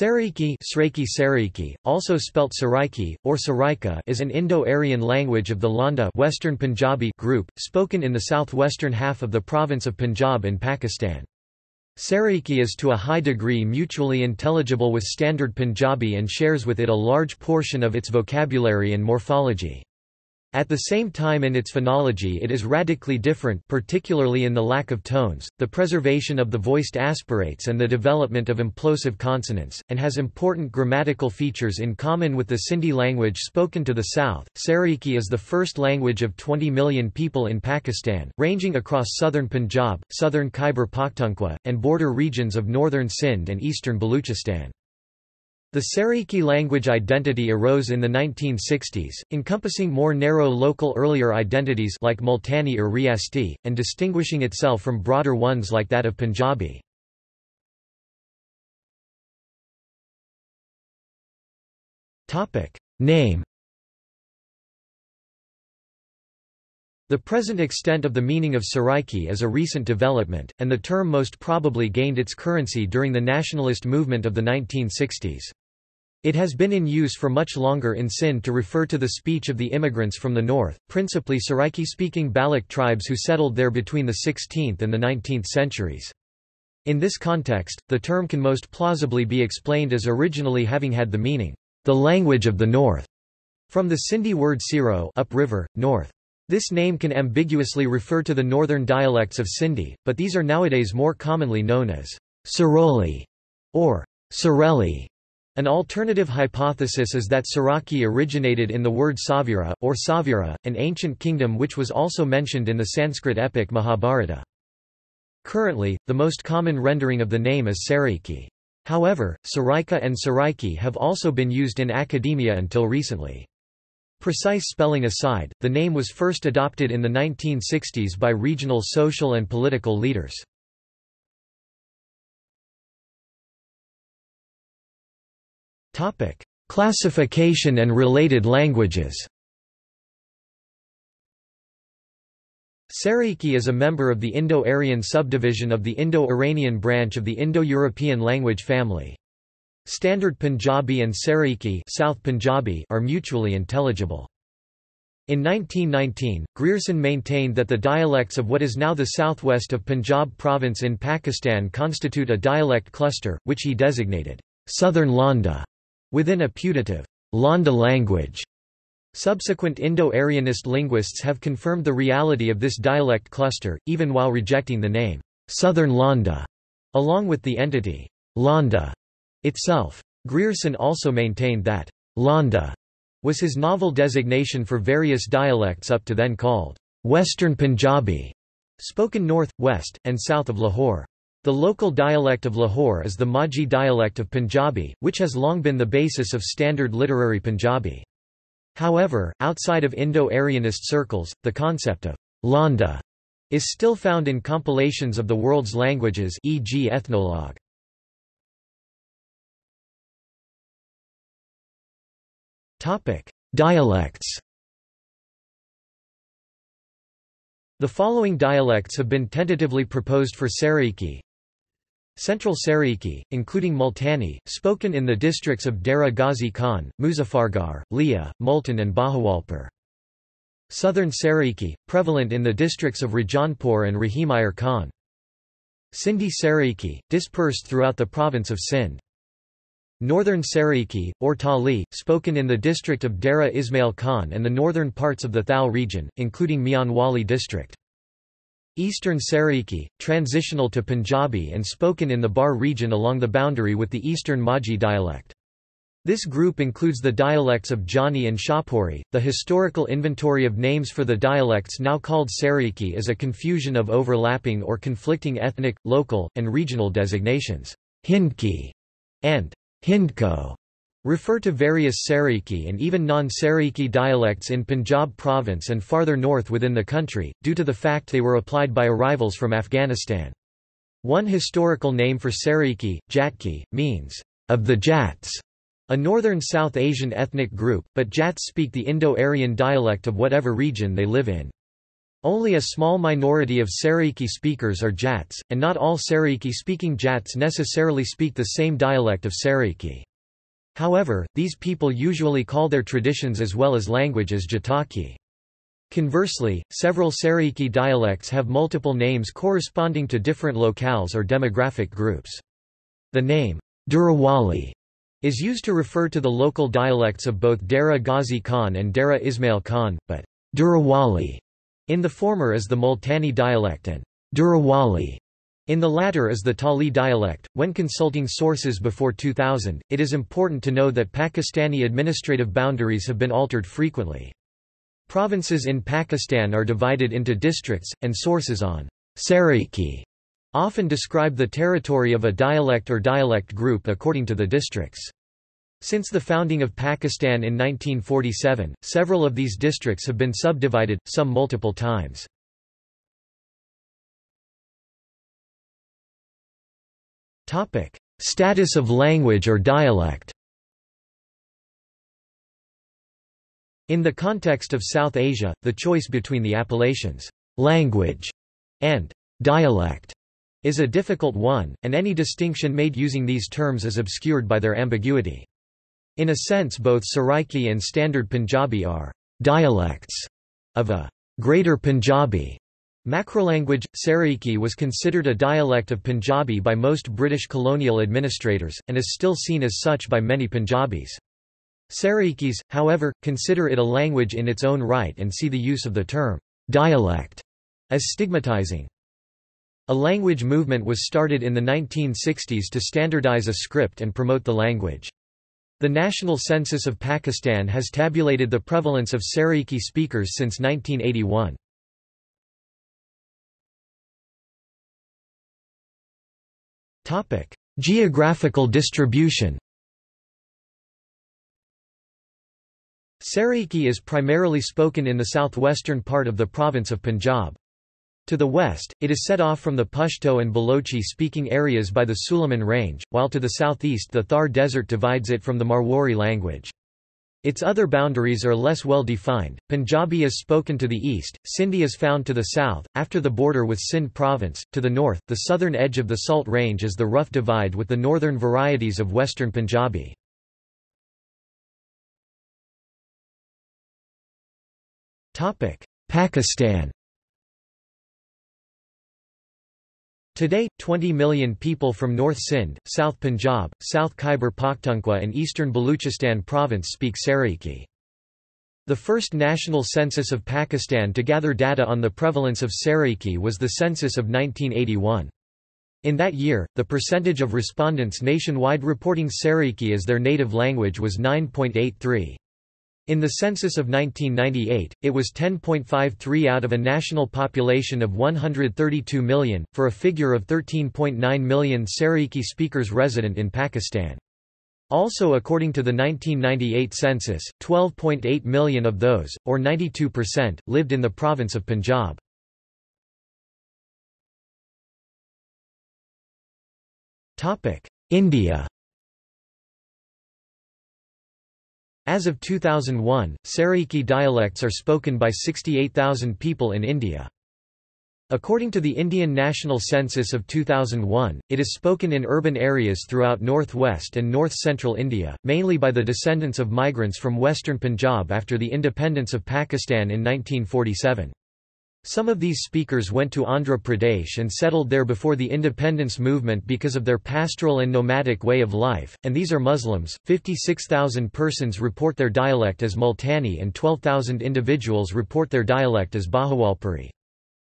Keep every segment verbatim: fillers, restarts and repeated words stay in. Saraiki, Sraiki Saraiki, also spelt Saraiki, or Saraika, is an Indo-Aryan language of the Landa Western Punjabi group, spoken in the southwestern half of the province of Punjab in Pakistan. Saraiki is to a high degree mutually intelligible with Standard Punjabi and shares with it a large portion of its vocabulary and morphology. At the same time, in its phonology it is radically different, particularly in the lack of tones, the preservation of the voiced aspirates and the development of implosive consonants, and has important grammatical features in common with the Sindhi language spoken to the south. Saraiki is the first language of twenty million people in Pakistan, ranging across southern Punjab, southern Khyber Pakhtunkhwa, and border regions of northern Sindh and eastern Baluchistan. The Saraiki language identity arose in the nineteen sixties, encompassing more narrow local earlier identities like Multani or Riasti, and distinguishing itself from broader ones like that of Punjabi. Name. The present extent of the meaning of Saraiki is a recent development, and the term most probably gained its currency during the nationalist movement of the nineteen sixties. It has been in use for much longer in Sindh to refer to the speech of the immigrants from the north, principally Saraiki-speaking Baloch tribes who settled there between the sixteenth and the nineteenth centuries. In this context, the term can most plausibly be explained as originally having had the meaning, the language of the north, from the Sindhi word siro, upriver, north. This name can ambiguously refer to the northern dialects of Sindhi, but these are nowadays more commonly known as Saroli or Sareli. An alternative hypothesis is that Saraiki originated in the word Savira, or Savira, an ancient kingdom which was also mentioned in the Sanskrit epic Mahabharata. Currently, the most common rendering of the name is Saraiki. However, Saraika and Saraiki have also been used in academia until recently. Precise spelling aside, the name was first adopted in the nineteen sixties by regional social and political leaders. Classification and related languages. Saraiki is a member of the Indo-Aryan subdivision of the Indo-Iranian branch of the Indo-European language family. Standard Punjabi and Saraiki South Punjabi are mutually intelligible. In nineteen nineteen, Grierson maintained that the dialects of what is now the southwest of Punjab province in Pakistan constitute a dialect cluster, which he designated Southern Landa within a putative Landa language. Subsequent Indo-Aryanist linguists have confirmed the reality of this dialect cluster, even while rejecting the name Southern Landa, along with the entity Landa itself. Grierson also maintained that Landa was his novel designation for various dialects up to then called Western Punjabi, spoken north, west, and south of Lahore. The local dialect of Lahore is the Majhi dialect of Punjabi, which has long been the basis of standard literary Punjabi. However, outside of Indo-Aryanist circles, the concept of Landa is still found in compilations of the world's languages, for example Ethnologue. Dialects. The following dialects have been tentatively proposed for Saraiki. Central Saraiki, including Multani, spoken in the districts of Dera Ghazi Khan, Muzaffargarh, Leah, Multan and Bahawalpur. Southern Saraiki, prevalent in the districts of Rajanpur and Rahimiyar Khan. Sindhi Saraiki, dispersed throughout the province of Sindh. Northern Saraiki, or Tali, spoken in the district of Dera Ismail Khan and the northern parts of the Thal region, including Mianwali district. Eastern Saraiki, transitional to Punjabi and spoken in the Bar region along the boundary with the Eastern Majhi dialect. This group includes the dialects of Jani and Shahpuri. The historical inventory of names for the dialects now called Saraiki is a confusion of overlapping or conflicting ethnic, local, and regional designations. Hindki and Hindko refer to various Saraiki and even non-Saraiki dialects in Punjab province and farther north within the country, due to the fact they were applied by arrivals from Afghanistan. One historical name for Saraiki, Jatki, means, of the Jats, a northern South Asian ethnic group, but Jats speak the Indo-Aryan dialect of whatever region they live in. Only a small minority of Sariki speakers are Jats, and not all Sariki-speaking Jats necessarily speak the same dialect of Sariki. However, these people usually call their traditions as well as language as Jataki. Conversely, several Sariki dialects have multiple names corresponding to different locales or demographic groups. The name, Durawali, is used to refer to the local dialects of both Dera Ghazi Khan and Dera Ismail Khan, but Durawali in the former is the Multani dialect and Durawali in the latter is the Tali dialect. When consulting sources before two thousand, it is important to know that Pakistani administrative boundaries have been altered frequently. Provinces in Pakistan are divided into districts, and sources on Sariki often describe the territory of a dialect or dialect group according to the districts. Since the founding of Pakistan in nineteen forty-seven, several of these districts have been subdivided, some multiple times. Topic: Status of language or dialect. In the context of South Asia, the choice between the appellations language and dialect is a difficult one, and any distinction made using these terms is obscured by their ambiguity. In a sense, both Saraiki and Standard Punjabi are dialects of a Greater Punjabi macrolanguage. Saraiki was considered a dialect of Punjabi by most British colonial administrators, and is still seen as such by many Punjabis. Sarikis, however, consider it a language in its own right and see the use of the term dialect as stigmatizing. A language movement was started in the nineteen sixties to standardize a script and promote the language. The National Census of Pakistan has tabulated the prevalence of Sariki speakers since nineteen eighty-one. Geographical distribution. Sariki is primarily spoken in the southwestern part of the province of Punjab. To the west, it is set off from the Pashto and Balochi-speaking areas by the Suliman Range, while to the southeast the Thar Desert divides it from the Marwari language. Its other boundaries are less well defined. Punjabi is spoken to the east, Sindhi is found to the south, after the border with Sindh province. To the north, the southern edge of the Salt Range is the rough divide with the northern varieties of western Punjabi. Pakistan. Today, twenty million people from North Sindh, South Punjab, South Khyber Pakhtunkhwa and Eastern Baluchistan province speak Sariki. The first national census of Pakistan to gather data on the prevalence of Sariki was the census of nineteen eighty-one. In that year, the percentage of respondents nationwide reporting Sariki as their native language was nine point eight three. In the census of nineteen ninety-eight, it was ten point five three out of a national population of one hundred thirty-two million, for a figure of thirteen point nine million Sariki speakers resident in Pakistan. Also according to the nineteen ninety-eight census, twelve point eight million of those, or ninety-two percent, lived in the province of Punjab. India. As of two thousand one, Sariki dialects are spoken by sixty-eight thousand people in India. According to the Indian National Census of two thousand one, it is spoken in urban areas throughout northwest and north-central India, mainly by the descendants of migrants from western Punjab after the independence of Pakistan in nineteen forty-seven. Some of these speakers went to Andhra Pradesh and settled there before the independence movement because of their pastoral and nomadic way of life, and these are Muslims. fifty-six thousand persons report their dialect as Multani and twelve thousand individuals report their dialect as Bahawalpuri.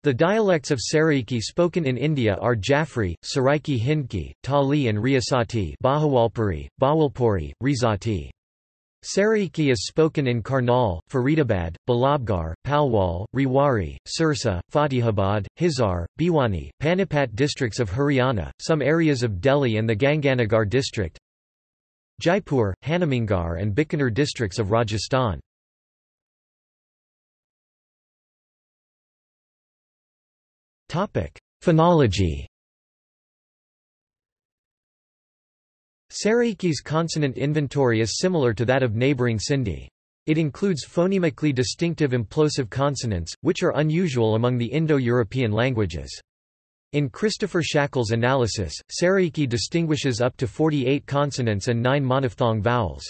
The dialects of Sariki spoken in India are Jaffri, Saraiki Hindki, Tali and Riyasati, Bahawalpuri, Bawalpuri, Rizati. Sariki is spoken in Karnal, Faridabad, Balabgarh, Palwal, Rewari, Sirsa, Fatihabad, Hisar, Bhiwani, Panipat districts of Haryana, some areas of Delhi and the Ganganagar district, Jaipur, Hanumangarh and Bikaner districts of Rajasthan. Phonology. Sariki's consonant inventory is similar to that of neighbouring Sindhi. It includes phonemically distinctive implosive consonants, which are unusual among the Indo-European languages. In Christopher Shackle's analysis, Saraiki distinguishes up to forty-eight consonants and nine monophthong vowels.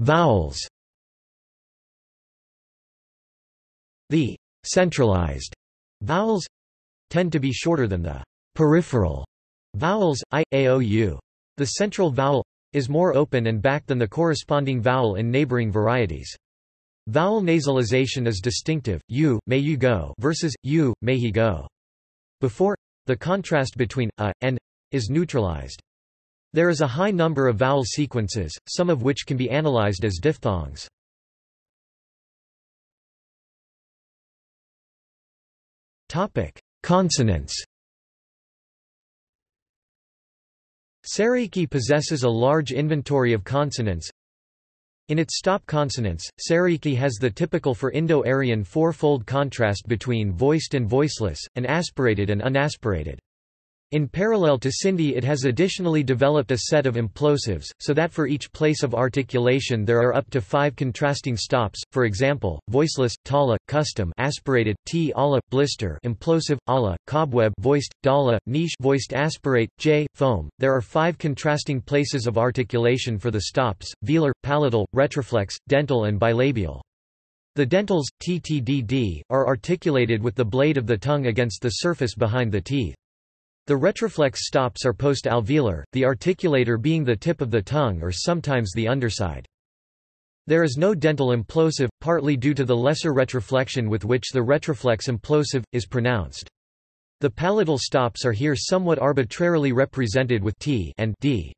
Vowels. The «centralized» vowels tend to be shorter than the «peripheral» vowels, I, A, O, U. The central vowel is more open and back than the corresponding vowel in neighboring varieties. Vowel nasalization is distinctive, you, may you go versus, you, may he go. Before, the contrast between a and is neutralized. There is a high number of vowel sequences, some of which can be analyzed as diphthongs. Consonants. Saraiki possesses a large inventory of consonants. In its stop consonants, Saraiki has the typical for Indo-Aryan four-fold contrast between voiced and voiceless, and aspirated and unaspirated. In parallel to Sindhi, it has additionally developed a set of implosives, so that for each place of articulation there are up to five contrasting stops, for example, voiceless, tala, custom, aspirated, t ala, blister, implosive, ala, cobweb, voiced, dala, niche, voiced, aspirate, j, foam. There are five contrasting places of articulation for the stops, velar, palatal, retroflex, dental and bilabial. The dentals, ttdd, are articulated with the blade of the tongue against the surface behind the teeth. The retroflex stops are post-alveolar, the articulator being the tip of the tongue or sometimes the underside. There is no dental implosive, partly due to the lesser retroflexion with which the retroflex implosive is pronounced. The palatal stops are here somewhat arbitrarily represented with t and d.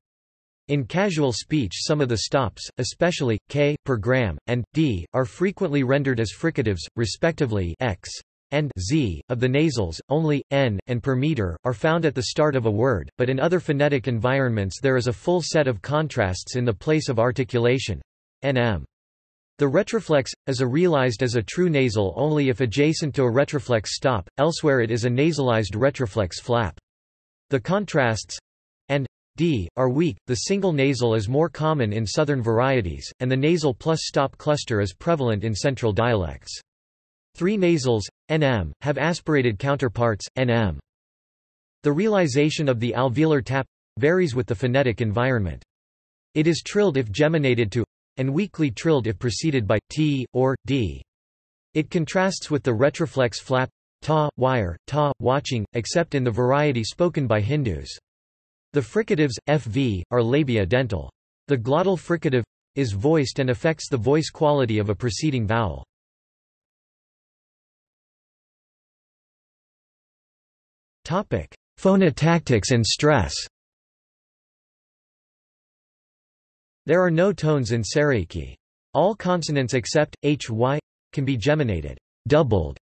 In casual speech, some of the stops, especially k per gram and d, are frequently rendered as fricatives, respectively x and z. Of the nasals, only n and per meter are found at the start of a word, but in other phonetic environments there is a full set of contrasts in the place of articulation. Nm. The retroflex is realized as a true nasal only if adjacent to a retroflex stop; elsewhere it is a nasalized retroflex flap. The contrasts and d are weak. The single nasal is more common in southern varieties, and the nasal plus stop cluster is prevalent in central dialects. Three nasals, nm, have aspirated counterparts, nm. The realization of the alveolar tap varies with the phonetic environment. It is trilled if geminated to, and weakly trilled if preceded by t or d. It contrasts with the retroflex flap, ta, wire, ta, watching, except in the variety spoken by Hindus. The fricatives, fv, are labiodental. The glottal fricative is voiced and affects the voice quality of a preceding vowel. Phonotactics and stress. There are no tones in Saraiki. All consonants except hy can be geminated, doubled.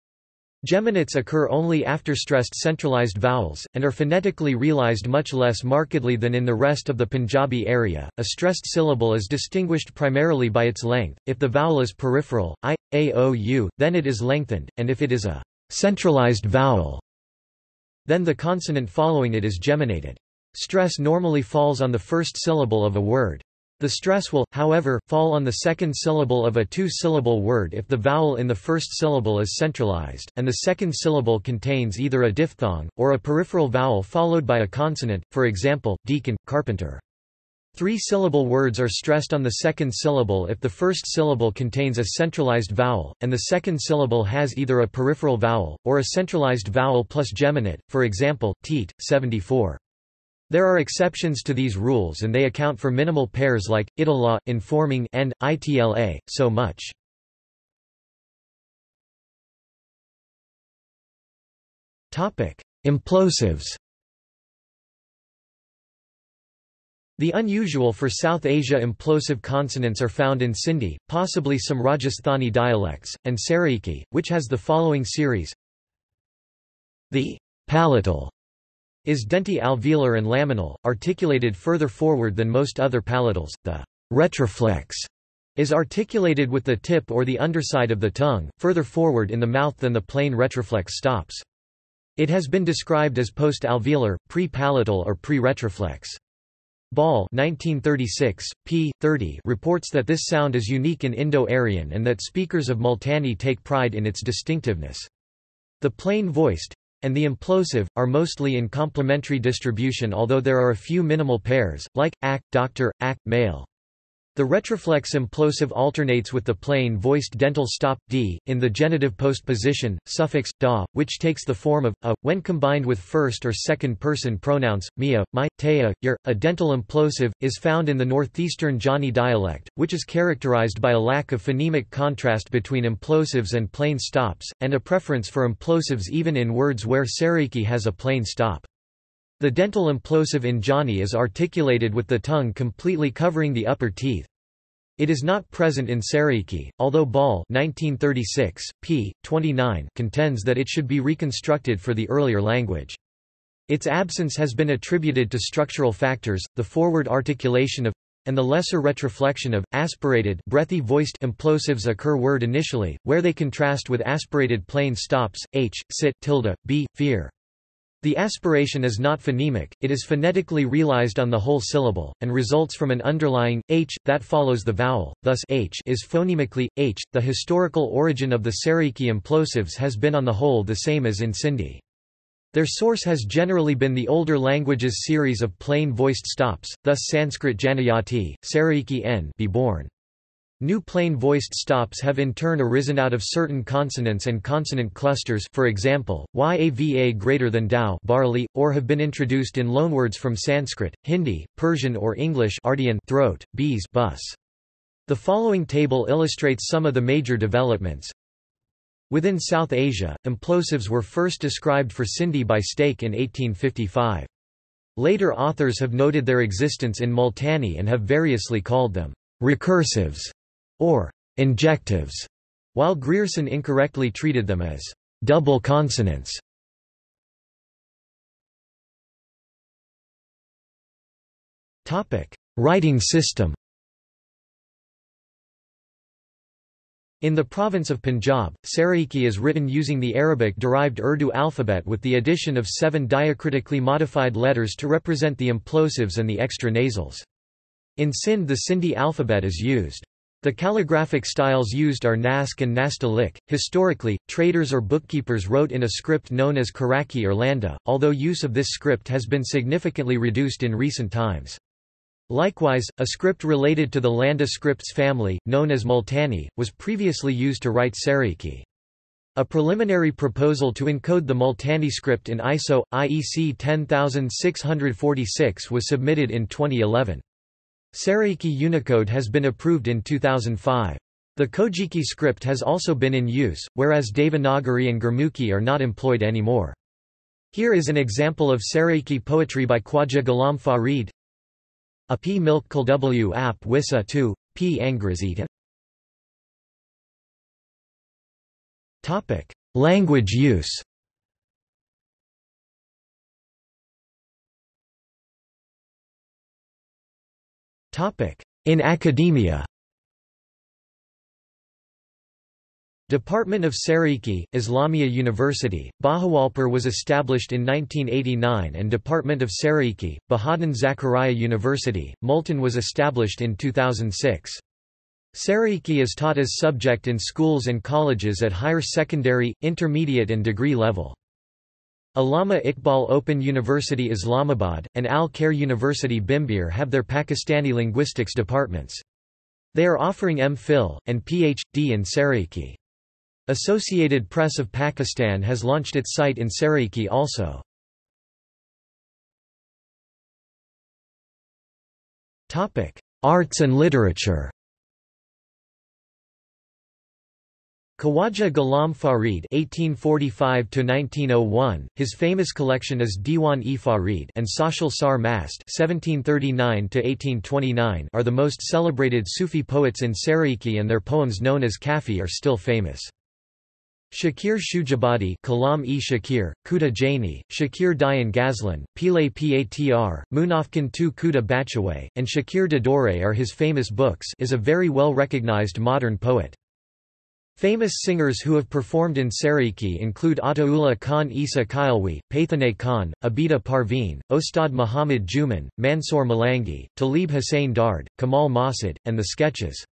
Geminates occur only after stressed centralized vowels, and are phonetically realized much less markedly than in the rest of the Punjabi area. A stressed syllable is distinguished primarily by its length. If the vowel is peripheral, I, A, O, U, then it is lengthened, and if it is a centralized vowel, then the consonant following it is geminated. Stress normally falls on the first syllable of a word. The stress will, however, fall on the second syllable of a two-syllable word if the vowel in the first syllable is centralized, and the second syllable contains either a diphthong, or a peripheral vowel followed by a consonant, for example, deacon, carpenter. Three-syllable words are stressed on the second syllable if the first syllable contains a centralized vowel, and the second syllable has either a peripheral vowel, or a centralized vowel plus geminate, for example, teat, seventy-four. There are exceptions to these rules and they account for minimal pairs like, itala, informing and, itla, so much. Implosives. The unusual for South Asia implosive consonants are found in Sindhi, possibly some Rajasthani dialects, and Saraiki, which has the following series. The palatal is denti-alveolar and laminal, articulated further forward than most other palatals. The retroflex is articulated with the tip or the underside of the tongue, further forward in the mouth than the plain retroflex stops. It has been described as post-alveolar, pre-palatal or pre-retroflex. Ball nineteen thirty-six, p thirty reports that this sound is unique in Indo-Aryan and that speakers of Multani take pride in its distinctiveness. The plain-voiced and the implosive are mostly in complementary distribution, although there are a few minimal pairs, like ak, doctor, ak, male. The retroflex implosive alternates with the plain-voiced dental stop d in the genitive postposition, suffix da, which takes the form of a when combined with first or second-person pronouns mia, my, teya, your. A dental implosive is found in the northeastern Jani dialect, which is characterized by a lack of phonemic contrast between implosives and plain stops, and a preference for implosives even in words where Saraiki has a plain stop. The dental implosive in Jani is articulated with the tongue completely covering the upper teeth. It is not present in Saraiki, although Ball nineteen thirty-six, p twenty-nine contends that it should be reconstructed for the earlier language. Its absence has been attributed to structural factors, the forward articulation of and the lesser retroflexion of aspirated breathy voiced implosives occur word initially, where they contrast with aspirated plain stops h, sit, tilde, b, fear. The aspiration is not phonemic, it is phonetically realized on the whole syllable, and results from an underlying h that follows the vowel, thus h is phonemically h. The historical origin of the Saraiki implosives has been on the whole the same as in Sindhi. Their source has generally been the older languages' series of plain-voiced stops, thus Sanskrit Janayati, Saraiki n be born. New plain-voiced stops have in turn arisen out of certain consonants and consonant clusters, for example, yava greater than dao barley, or have been introduced in loanwords from Sanskrit, Hindi, Persian or English ardian throat, bees bus. The following table illustrates some of the major developments. Within South Asia, implosives were first described for Sindhi by Stake in eighteen fifty-five. Later authors have noted their existence in Multani and have variously called them recursives or injectives, while Grierson incorrectly treated them as double consonants. Writing system. In the province of Punjab, Saraiki is written using the Arabic-derived Urdu alphabet with the addition of seven diacritically modified letters to represent the implosives and the extra nasals. In Sindh the Sindhi alphabet is used. The calligraphic styles used are Naskh and Nastaliq. Historically, traders or bookkeepers wrote in a script known as Karaki or Landa, although use of this script has been significantly reduced in recent times. Likewise, a script related to the Landa scripts family, known as Multani, was previously used to write Saraiki. A preliminary proposal to encode the Multani script in I S O, I E C ten thousand six hundred forty-six was submitted in twenty eleven. Saraiki Unicode has been approved in two thousand five. The Kojiki script has also been in use, whereas Devanagari and Gurmukhi are not employed anymore. Here is an example of Saraiki poetry by Khwaja Ghulam Farid. A P milk kulw ap wisa tu, P angrazita. Language use. In academia, Department of Saraiki, Islamia University, Bahawalpur was established in nineteen eighty-nine, and Department of Saraiki, Bahaddin Zakaria University, Multan was established in two thousand six. Saraiki is taught as subject in schools and colleges at higher secondary, intermediate and degree level. Allama Iqbal Open University Islamabad, and Al-Khair University Bimbir have their Pakistani linguistics departments. They are offering M Phil, and P H D in Saraiki. Associated Press of Pakistan has launched its site in Saraiki also. Arts and literature. Khwaja Ghulam Farid (eighteen forty-five to nineteen oh one). His famous collection is Diwan-e-Farid and Sashil Sar Mast (seventeen thirty-nine to eighteen twenty-nine) are the most celebrated Sufi poets in Saraiki, and their poems known as Kafi are still famous. Shakir Shujabadi, Kalam-e-Shakir, Kuda Jaini, Shakir Dayan Ghazlan, Pile Patr, Munafkin Tu Kuda Bachaway, and Shakir Dadore are his famous books. Is a very well recognized modern poet. Famous singers who have performed in Sarıyer include Ataullah Khan İsa Kailvi, Paythaneh Khan, Abida Parveen, Ostad Muhammad Juman, Mansur Malangi, Talib Hussain Dard, Kamal Masud, and the Sketches.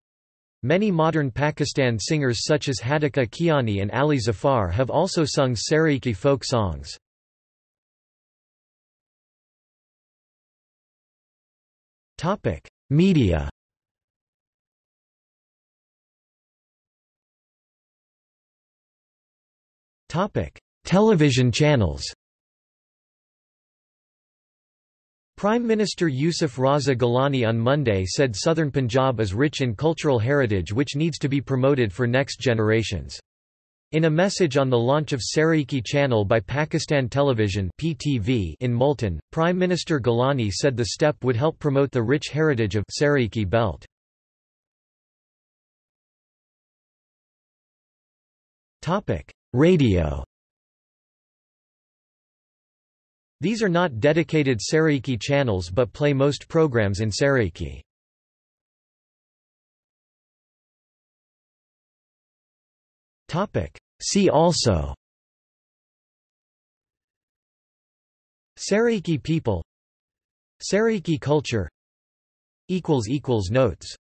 Many modern Pakistan singers such as Hadika Kiani and Ali Zafar have also sung Sarıyer folk songs. Media. Television channels. Prime Minister Yusuf Raza Gilani on Monday said southern Punjab is rich in cultural heritage which needs to be promoted for next generations. In a message on the launch of Sarıyer Channel by Pakistan Television (P T V) in Multan, Prime Minister Gilani said the step would help promote the rich heritage of Sarıyer Belt. Radio. These are not dedicated Sarıyer channels but play most programs in Sarıyer. See also Sarıyer people, Sarıyer culture. Notes